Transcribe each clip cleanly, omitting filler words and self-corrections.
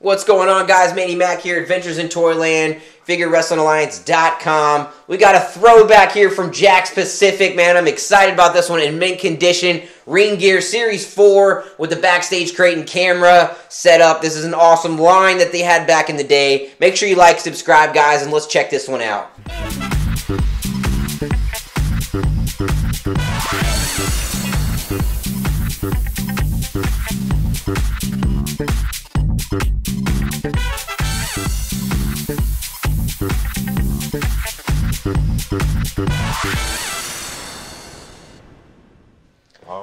What's going on, guys? Manny Mac here, Adventures in Toyland, FigureWrestlingAlliance.com. We got a throwback here from Jakks Pacific, man. I'm excited about this one. In mint condition, Ring Gear Series 4 with the backstage crate and camera set up. This is an awesome line that they had back in the day. Make sure you like, subscribe, guys, and let's check this one out.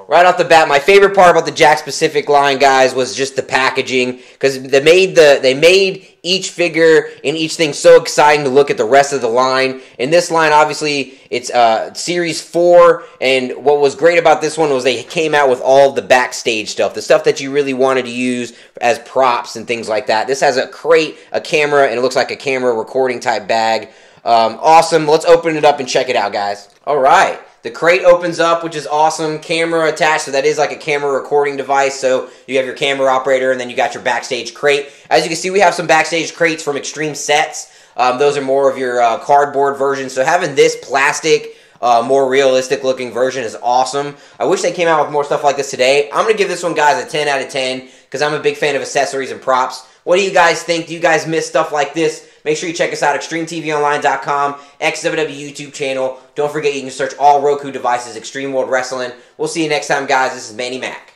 Right off the bat, my favorite part about the Jakks Pacific line, guys, was just the packaging, because they made each figure and each thing so exciting to look at the rest of the line. And this line, obviously, it's Series 4, and what was great about this one was they came out with all the backstage stuff, the stuff that you really wanted to use as props and things like that. This has a crate, a camera, and it looks like a camera recording type bag. Awesome. Let's open it up and check it out, guys. All right. The crate opens up, which is awesome. Camera attached, so that is like a camera recording device. So you have your camera operator, and then you got your backstage crate. As you can see, we have some backstage crates from Extreme Sets. Those are more of your cardboard version. So having this plastic, more realistic-looking version is awesome. I wish they came out with more stuff like this today. I'm going to give this one, guys, a 10 out of 10 because I'm a big fan of accessories and props. What do you guys think? Do you guys miss stuff like this? Make sure you check us out at ExtremeTVOnline.com, XWW YouTube channel. Don't forget you can search all Roku devices, Extreme World Wrestling. We'll see you next time, guys. This is Manny Mac.